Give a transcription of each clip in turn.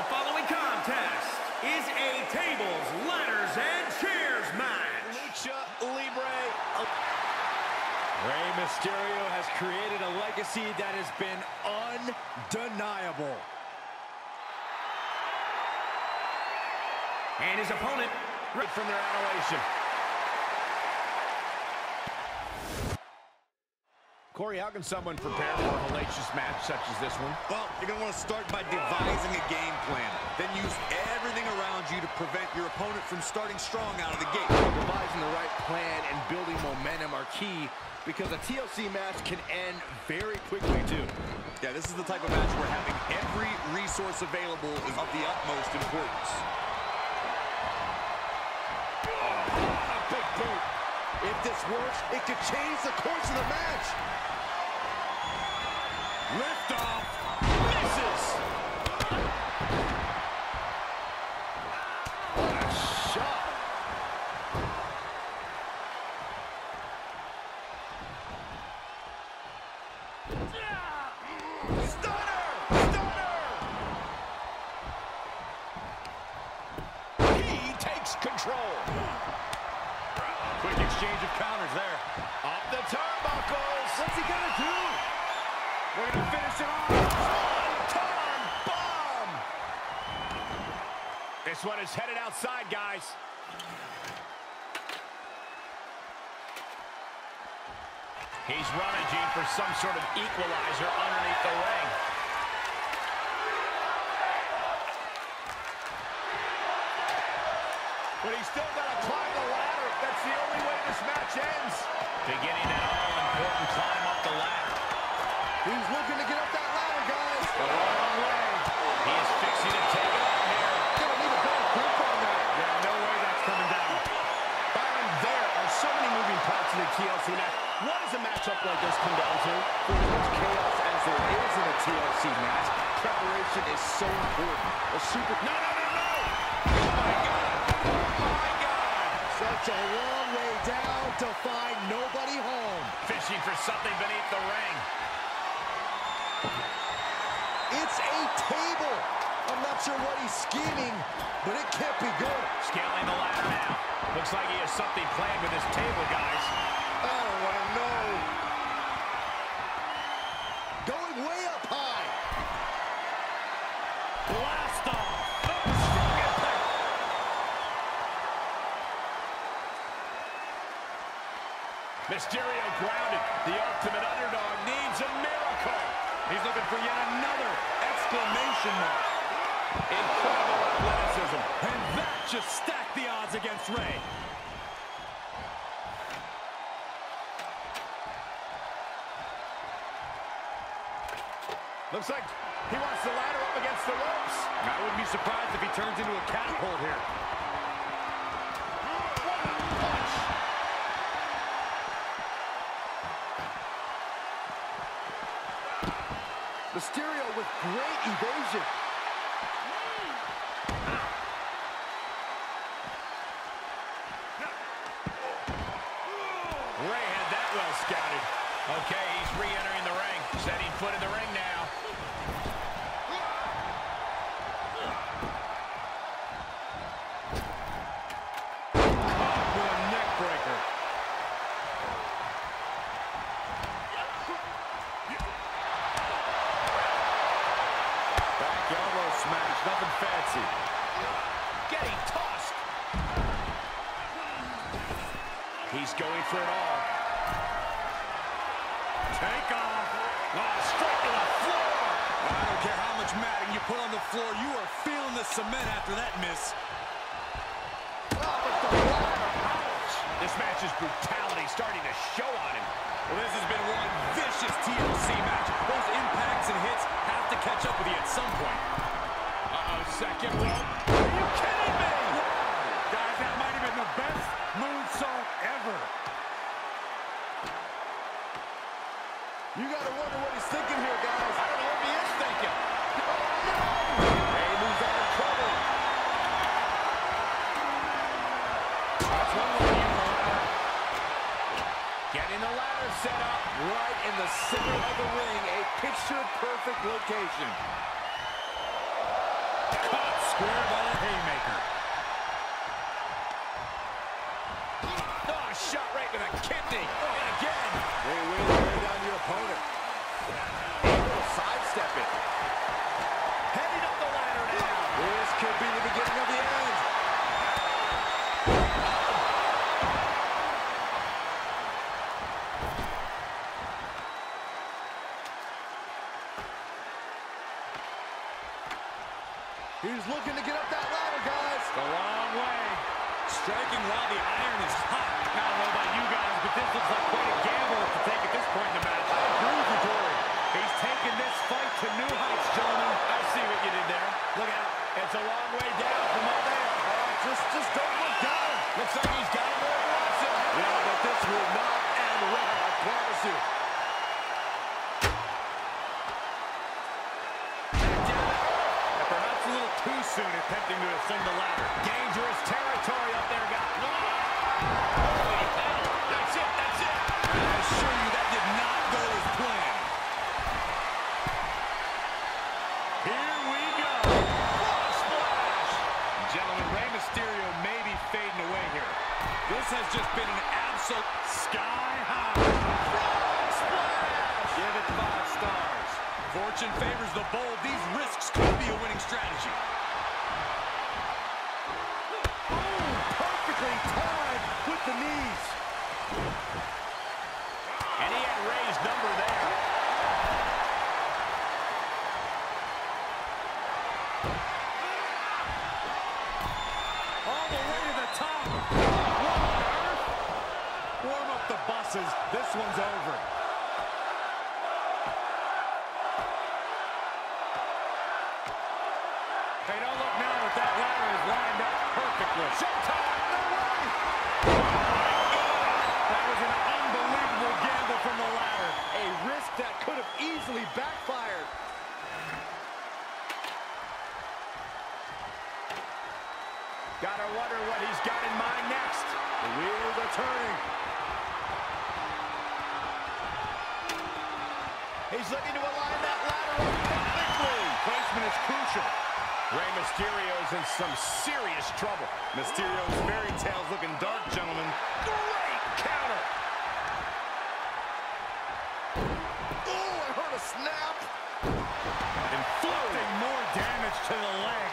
The following contest is a tables, ladders, and chairs match. Lucha Libre. Rey Mysterio has created a legacy that has been undeniable. And his opponent ripped from their adulation. Corey, how can someone prepare for a hellacious match such as this one? Well, you're going to want to start by devising a game plan. Then use everything around you to prevent your opponent from starting strong out of the gate. Devising the right plan and building momentum are key because a TLC match can end very quickly, too. Yeah, this is the type of match where having every resource available is of the utmost importance. If this works, it could change the course of the match. Lift off. Misses. What a shot. Stunner. He takes control. Quick exchange of counters there. Off the turnbuckles. What's he going to do? We're going to finish it off. One-time bomb. This one is headed outside, guys. He's rummaging for some sort of equalizer underneath the ring. But he's still got to climb the ladder. That's the only way this match ends. Beginning that all-important climb up the ladder. He's looking to get up that ladder, guys. The wrong way. He is fixing to take it on here. Gonna need a better grip on that. Yeah, no way that's coming down. Byron, there are so many moving parts in the TLC match. What does a matchup like this come down to? For as much chaos as there is in a TLC match, preparation is so important. A super... No, no, no, no! Oh, my God! Such a long way down to find nobody home. Fishing for something beneath the ring. It's a table. I'm not sure what he's scheming, but it can't be good. Scaling the ladder now. Looks like he has something planned with his table, guys. I don't want to know. Going way up high. Blast off. Mysterio grounded. The ultimate underdog needs a miracle. He's looking for yet another exclamation mark. Incredible athleticism. And that just stacked the odds against Rey. Looks like he wants the ladder up against the ropes. I wouldn't be surprised if he turns into a catapult here. Mysterio with great evasion. Rey had that well scouted. Okay, he's re-entering the ring. Setting foot in the ring now. Nothing fancy. Getting tossed. He's going for it all. Take off. Oh, straight to the floor. I don't care how much matting you put on the floor. You are feeling the cement after that miss. Oh, but the ladder. Ouch. This match's brutality starting to show on him. Well, this has been one vicious TLC match. Those impacts and hits have to catch up with you at some point. Second rope. Are you kidding me? Wow. Guys, that might have been the best moonsault ever. You got to wonder what he's thinking here, guys. I don't know what he is thinking. Oh, no! Rey moves out of trouble. That's one way in the ladder. Getting the ladder set up right in the center of the ring. A picture-perfect location. Caught square by the haymaker. Oh, shot right to the kidney. And again. They will wear down your opponent. Sidestepping. Heading up the ladder now. This could be the beginning of the end. He's looking to get up that ladder, guys. The long way. Striking while the iron is hot. I don't know about you guys, but this looks like quite a gamble to take at this point in the match. I agree with you, Corey. He's taking this fight to new heights, gentlemen. I see what you did there. Look out. It's a long way down from up there. Just don't look down. Looks like he's got him where he wants it. Yeah, but this will not end well, I promise you. Too soon attempting to ascend the ladder. Dangerous territory up there, guys. No! Holy hell! That's it, that's it! I assure you that did not go as planned. Here we go! What a splash! Gentlemen, Rey Mysterio may be fading away here. This has just been an absolute sky high. Frog splash! Give it 5 stars. Fortune favors the bold. These risks could be a winning strategy. Oh, perfectly timed with the knees. And he had Rey's number there. All the way to the top. Whoa. Warm up the buses. This one's over. Hey, don't look now that that ladder is lined up perfectly. Showtime! No way! Oh, my God! That was an unbelievable gamble from the ladder. A risk that could have easily backfired. Gotta wonder what he's got in mind next. The wheels are turning. He's looking to align that ladder up perfectly. Placement is crucial. Rey Mysterio's in some serious trouble. Mysterio's fairy tale's looking dark, gentlemen. Great counter! Oh, I heard a snap! Inflicting more damage to the leg.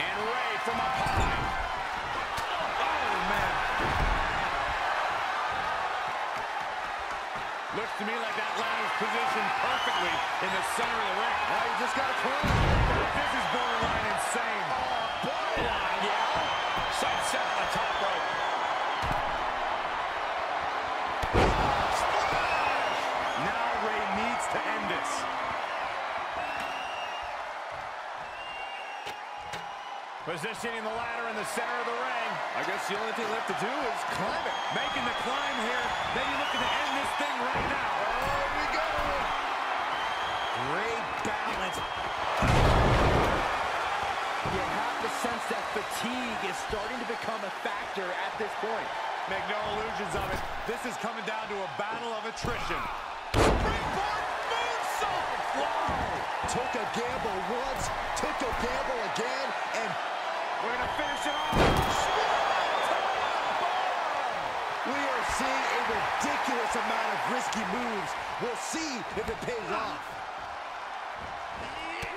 And Rey from up high. Oh, man. Looks to me like that ladder's positioned perfectly in the center of the ring. Now you just got to throw. This is borderline insane. Borderline, yeah. Sunset on the top right. Splash! Now Rey needs to end this. Positioning the ladder in the center of the ring. I guess the only thing left to do is climb it. Making the climb here. Then you're looking to end this thing right now. There we go. Great balance. You have to sense that fatigue is starting to become a factor at this point. Make no illusions of it. This is coming down to a battle of attrition. Springboard moonsault! Wow! Took a gamble once, took a gamble again, and we're going to finish it off. We are seeing a ridiculous amount of risky moves. We'll see if it pays off.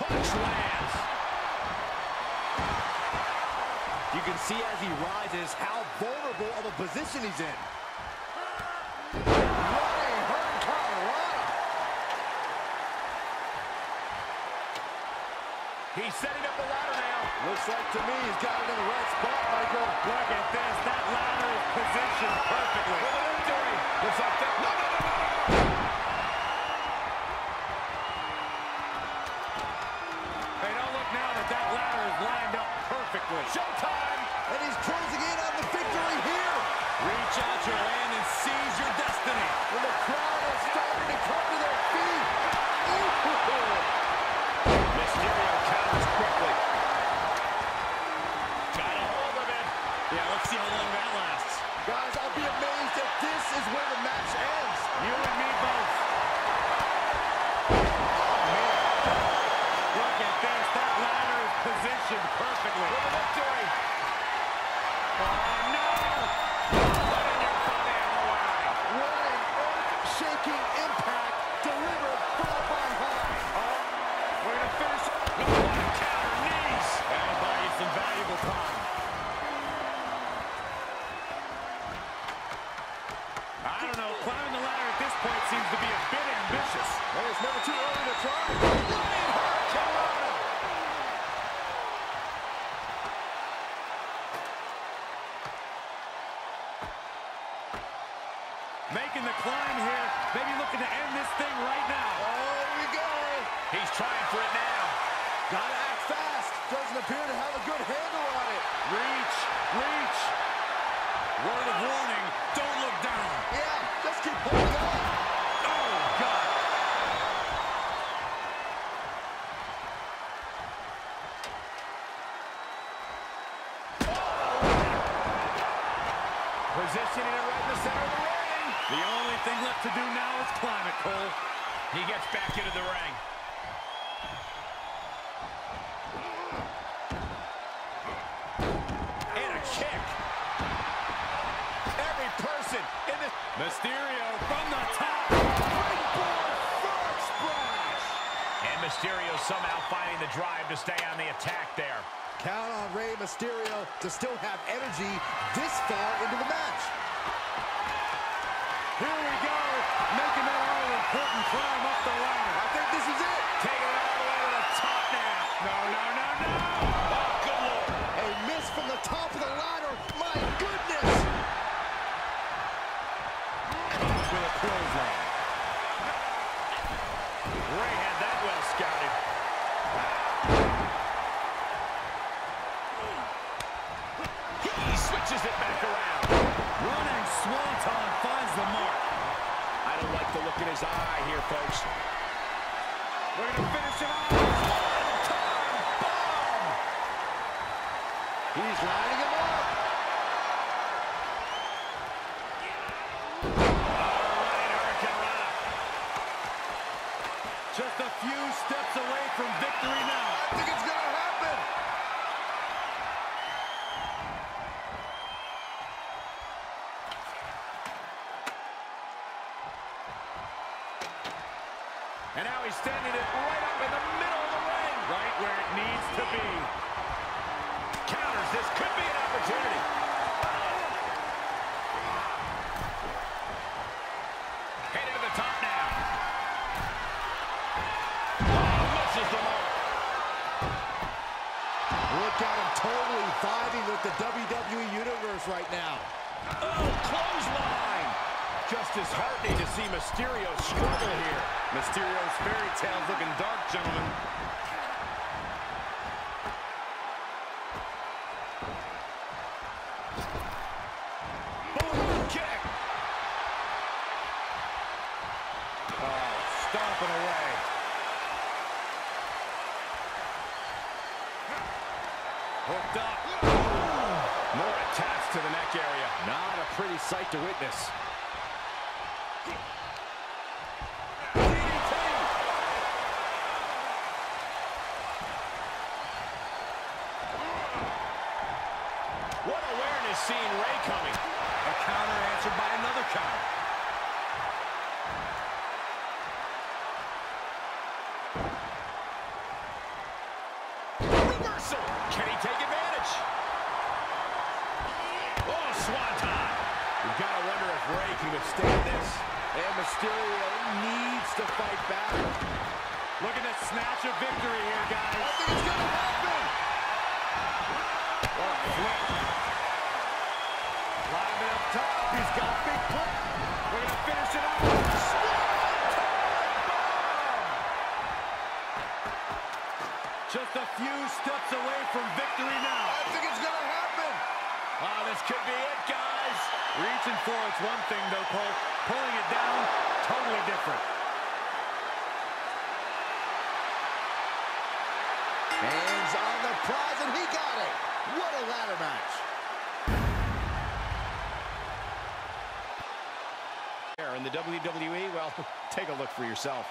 Punch lands. You can see as he rises how vulnerable of a position he's in. What a hurricane! He's setting up the ladder now. Looks like to me he's got it in the right spot, Michael. Look at this. That ladder is positioned perfectly. What are they doing? Looks like that. No, no, no, no! Hey, don't look now that that ladder is lined up. Showtime! And he's closing in on the victory here! Reach out your hand and seize your destiny! And the crowd is starting to come to their feet! Mysterio counters quickly. Got a hold of it! Yeah, let's see how long that lasts. Guys, I'll be amazed if this is where the match ends! You and me both! Oh, man! Look at this! That ladder is positioned perfectly for the victory. Oh, no! What an earth-shaking impact delivered from on high. Oh, we're going to finish it with one counter knees. That'll buy you some valuable time. I don't know. Climbing the ladder at this point seems to be a bit ambitious. Well, it's never too early to try. Making the climb here, maybe looking to end this thing right now. Oh, here we go. He's trying for it now. Gotta act fast. Doesn't appear to have a good handle on it. Reach, reach. Word of warning, don't look down. Yeah, just keep pulling up. Oh, God. Oh. Positioning it right in the center of the ring. The only thing left to do now is climb it, Cole. He gets back into the ring. And a kick. Every person in this... Mysterio from the top. Great first splash. And Mysterio somehow finding the drive to stay on the attack there. Count on Rey Mysterio to still have energy this far into the match. Here we go, making that all-important climb up the ladder. I think this is it. Take it all the way to the top now. No, no, no, no. Oh, good Lord. A miss from the top of the ladder. My goodness. With a clothesline. Ray had that well scouted. He switches it back around. Running swanton finds the mark. I don't like the look in his eye here, folks. We're going to finish it off. Swanton bomb! He's lining him up. All right, Hurricane. Just a few steps away from victory now. I think it's going to happen. And now he's standing it right up in the middle of the ring. Right where it needs to be. Counters. This could be an opportunity. Headed to the top now. Oh, misses the mark. Look at him totally vibing with the WWE Universe right now. Oh, clothesline. Just disheartening to see Mysterio struggle here. Mysterio's fairy tale's looking dark, gentlemen. Boom, kick! Oh, stomping away. Hooked up. Ooh. More attached to the neck area. Not a pretty sight to witness. What awareness seeing Rey coming. A counter answered by another counter. Reversal. Can he take advantage? Oh, swanton. You've got to wonder if Rey can withstand this. And Mysterio needs to fight back. Looking to snatch a victory here, guys. I think it's going to happen. Oh, flip. Climbing up top. He's got a big push. We're going to finish it off. Just a few steps away from victory now. I think it's going to happen. Oh, this could be it, guys. Reaching for it's one thing, though, Cole. Pulling it down, totally different. Hands on the prize, and he got it. What a ladder match. There in the WWE, well, take a look for yourself.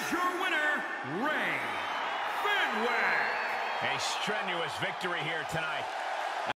is your winner, Rey Mysterio. A strenuous victory here tonight.